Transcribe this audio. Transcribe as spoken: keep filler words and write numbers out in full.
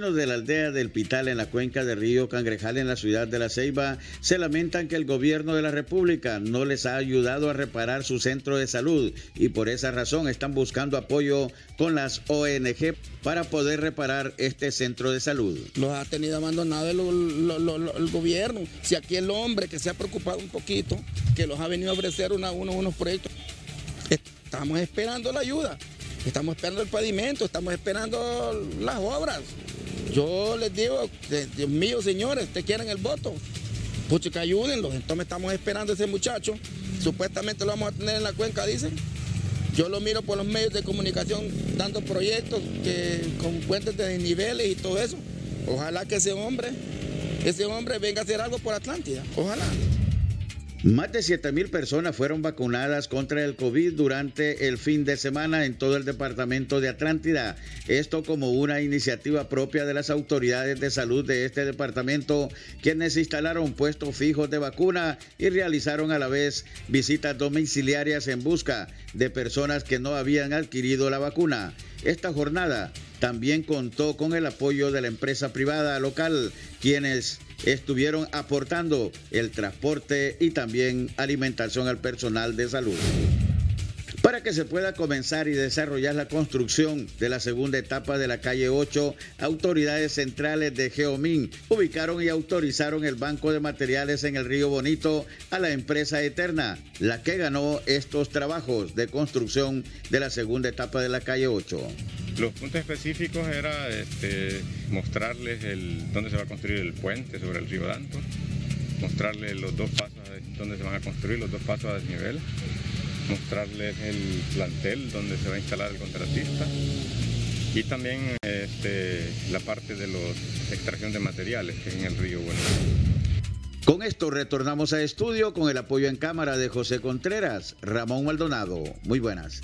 De la aldea del Pital en la cuenca del río Cangrejal en la ciudad de La Ceiba se lamentan que el gobierno de la República no les ha ayudado a reparar su centro de salud y por esa razón están buscando apoyo con las O N G para poder reparar este centro de salud. Los ha tenido abandonado el, el, el, el gobierno. Si aquí el hombre que se ha preocupado un poquito, que los ha venido a ofrecer una, uno, unos proyectos, estamos esperando la ayuda, estamos esperando el pavimento, estamos esperando las obras. Yo les digo, Dios mío, señores, te quieren el voto, pucha, que ayúdenlos. Entonces estamos esperando a ese muchacho, supuestamente lo vamos a tener en la cuenca, dicen. Yo lo miro por los medios de comunicación dando proyectos que, con puentes de niveles y todo eso. Ojalá que ese hombre, ese hombre venga a hacer algo por Atlántida, ojalá. Más de siete mil personas fueron vacunadas contra el COVID durante el fin de semana en todo el departamento de Atlántida. Esto como una iniciativa propia de las autoridades de salud de este departamento, quienes instalaron puestos fijos de vacuna y realizaron a la vez visitas domiciliarias en busca de personas que no habían adquirido la vacuna. Esta jornada también contó con el apoyo de la empresa privada local, quienes estuvieron aportando el transporte y también alimentación al personal de salud. Para que se pueda comenzar y desarrollar la construcción de la segunda etapa de la calle ocho, autoridades centrales de Geomín ubicaron y autorizaron el banco de materiales en el río Bonito a la empresa Eterna, la que ganó estos trabajos de construcción de la segunda etapa de la calle ocho. Los puntos específicos era este, mostrarles el, dónde se va a construir el puente sobre el río Danco, mostrarles los dos pasos donde se van a construir, los dos pasos a desnivel, mostrarles el plantel donde se va a instalar el contratista y también este, la parte de los extracción de materiales que es en el río Buenos Aires. Con esto retornamos a estudio con el apoyo en cámara de José Contreras, Ramón Maldonado. Muy buenas.